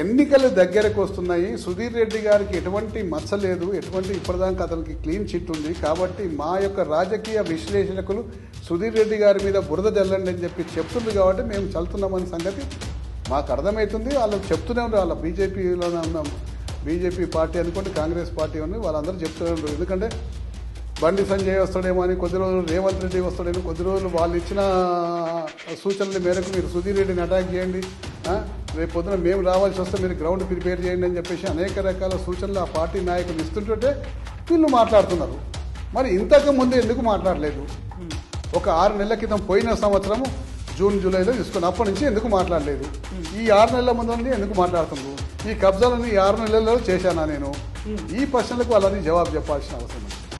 ఎన్నికలు దగ్గరకు వస్తున్నాయి. సుధీర్ రెడ్డి గారికి ఎటువంటి మచ్చ లేదు, ఎటువంటి ఇప్పటిదాకా అతనికి క్లీన్ చిట్ ఉంది. కాబట్టి మా యొక్క రాజకీయ విశ్లేషకులు సుధీర్ రెడ్డి గారి మీద బురద జల్లండి అని చెప్పి చెప్తుంది. కాబట్టి మేము చల్లుతున్నామని సంగతి మాకు అర్థమవుతుంది. వాళ్ళు చెప్తూనే ఉంటారు. వాళ్ళ బీజేపీలోనే ఉన్నాం, బీజేపీ పార్టీ అనుకోండి, కాంగ్రెస్ పార్టీ అని వాళ్ళందరూ చెప్తూనే ఉంటారు. ఎందుకంటే బండి సంజయ్ వస్తాడేమో అని కొద్ది రోజులు, రేవంత్ రెడ్డి వస్తాడేమో కొద్ది రోజులు. వాళ్ళు ఇచ్చిన సూచనల మేరకు మీరు సుధీర్ రెడ్డిని అటాక్ చేయండి, రేపు పొద్దున మేము రావాల్సి వస్తే మీరు గ్రౌండ్ ప్రిపేర్ చేయండి అని చెప్పేసి అనేక రకాల సూచనలు ఆ పార్టీ నాయకులు ఇస్తుంటుంటే వీళ్ళు మాట్లాడుతున్నారు. మరి ఇంతకు ముందు ఎందుకు మాట్లాడలేదు? ఒక 6 నెలల క్రితం పోయిన సంవత్సరము జూన్ జూలైలో తీసుకుని అప్పటి నుంచి ఎందుకు మాట్లాడలేదు? ఈ 6 నెలల ముందు నుండి ఎందుకు మాట్లాడుతున్నారు? ఈ కబ్జాలని 6 నెలల్లో చేశానా నేను? ఈ ప్రశ్నలకు వాళ్ళని జవాబు చెప్పాల్సిన అవసరం.